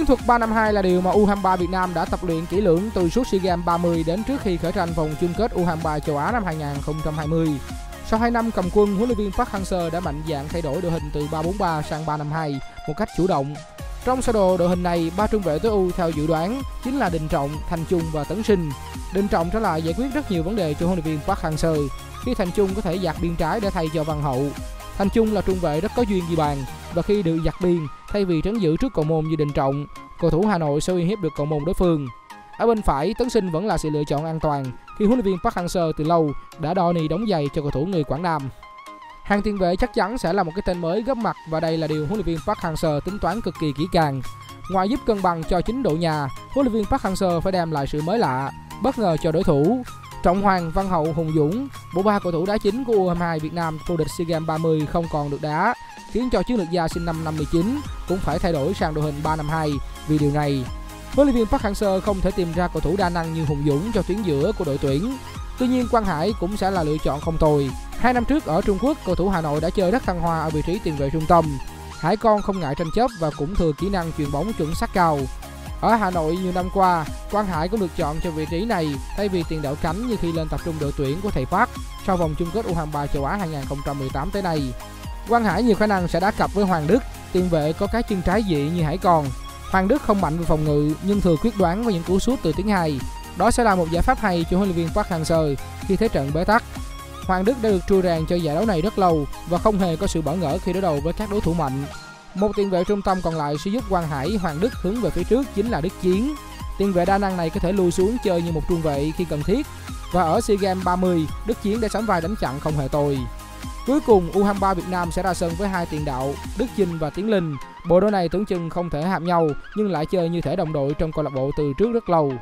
Chiến thuật 352 là điều mà U23 Việt Nam đã tập luyện kỹ lưỡng từ suốt SEA Games 30 đến trước khi khởi tranh vòng chung kết U23 châu Á năm 2020. Sau 2 năm cầm quân, huấn luyện viên Park Hang-seo đã mạnh dạn thay đổi đội hình từ 3-4-3 sang 3-5-2 một cách chủ động. Trong sơ đồ đội hình này, 3 trung vệ tối ưu theo dự đoán chính là Đình Trọng, Thành Trung và Tấn Sinh. Đình Trọng trở lại giải quyết rất nhiều vấn đề cho huấn luyện viên Park Hang-seo khi Thành Trung có thể giặt biên trái để thay cho Văn Hậu. Thành Trung là trung vệ rất có duyên ghi bàn và khi được giặt biên, thay vì trấn giữ trước cầu môn như Đình Trọng, cầu thủ Hà Nội sẽ uy hiếp được cầu môn đối phương. Ở bên phải, Tấn Sinh vẫn là sự lựa chọn an toàn khi huấn luyện viên Park Hang-seo từ lâu đã đo ni đóng giày cho cầu thủ người Quảng Nam. Hàng tiền vệ chắc chắn sẽ là một cái tên mới góp mặt và đây là điều huấn luyện viên Park Hang-seo tính toán cực kỳ kỹ càng. Ngoài giúp cân bằng cho chính đội nhà, huấn luyện viên Park Hang-seo phải đem lại sự mới lạ, bất ngờ cho đối thủ. Trọng Hoàng, Văn Hậu, Hùng Dũng, bộ ba cầu thủ đá chính của U22 Việt Nam vô địch SEA Games 30 không còn được đá, khiến cho chiến lược gia sinh năm 19 cũng phải thay đổi sang đội hình 352 vì điều này. Huấn luyện viên Park Hang-seo không thể tìm ra cầu thủ đa năng như Hùng Dũng cho tuyến giữa của đội tuyển. Tuy nhiên, Quang Hải cũng sẽ là lựa chọn không tồi. 2 năm trước ở Trung Quốc, cầu thủ Hà Nội đã chơi rất thăng hoa ở vị trí tiền vệ trung tâm. Hải con không ngại tranh chấp và cũng thừa kỹ năng chuyền bóng chuẩn xác cao. Ở Hà Nội nhiều năm qua, Quang Hải cũng được chọn cho vị trí này thay vì tiền đạo cánh như khi lên tập trung đội tuyển của thầy Park sau vòng chung kết U23 châu Á 2018 tới đây. Quang Hải nhiều khả năng sẽ đá cặp với Hoàng Đức, tiền vệ có cái chân trái dị như Hải con. Hoàng Đức không mạnh về phòng ngự nhưng thừa quyết đoán với những cú sút từ tiếng hai. Đó sẽ là một giải pháp hay cho huấn luyện viên Park Hang-seo khi thế trận bế tắc. Hoàng Đức đã được trui rèn cho giải đấu này rất lâu và không hề có sự bỡ ngỡ khi đối đầu với các đối thủ mạnh. Một tiền vệ trung tâm còn lại sẽ giúp Quang Hải, Hoàng Đức hướng về phía trước chính là Đức Chiến. Tiền vệ đa năng này có thể lùi xuống chơi như một trung vệ khi cần thiết. Và ở SEA Games 30, Đức Chiến đã sánh vai đánh chặn không hề tồi. Cuối cùng, U23 Việt Nam sẽ ra sân với 2 tiền đạo, Đức Chinh và Tiến Linh. Bộ đôi này tưởng chừng không thể hợp nhau nhưng lại chơi như thể đồng đội trong câu lạc bộ từ trước rất lâu.